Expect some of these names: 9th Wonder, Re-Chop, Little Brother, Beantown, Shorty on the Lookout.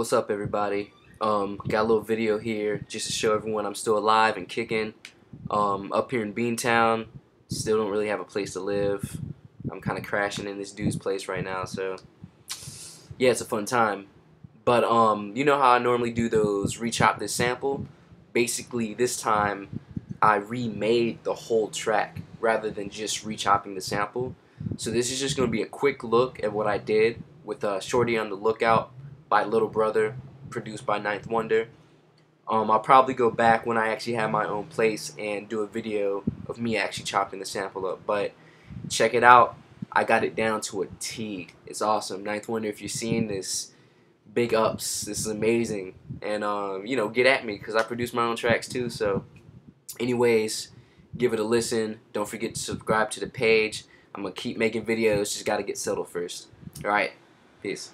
What's up, everybody? Got a little video here just to show everyone I'm still alive and kicking. Up here in Beantown, still don't really have a place to live. I'm kind of crashing in this dude's place right now, so yeah, it's a fun time. But you know how I normally do those re-chop this sample? Basically, this time I remade the whole track rather than just re-chopping the sample. So this is just going to be a quick look at what I did with Shorty on the Lookout by Little Brother, produced by 9th Wonder. I'll probably go back when I actually have my own place and do a video of me actually chopping the sample up, but check it out. I got it down to a T. It's awesome. 9th Wonder, if you're seeing this, big ups. This is amazing. And, you know, get at me because I produce my own tracks too. So anyways, give it a listen. Don't forget to subscribe to the page. I'm going to keep making videos. Just got to get settled first. All right. Peace.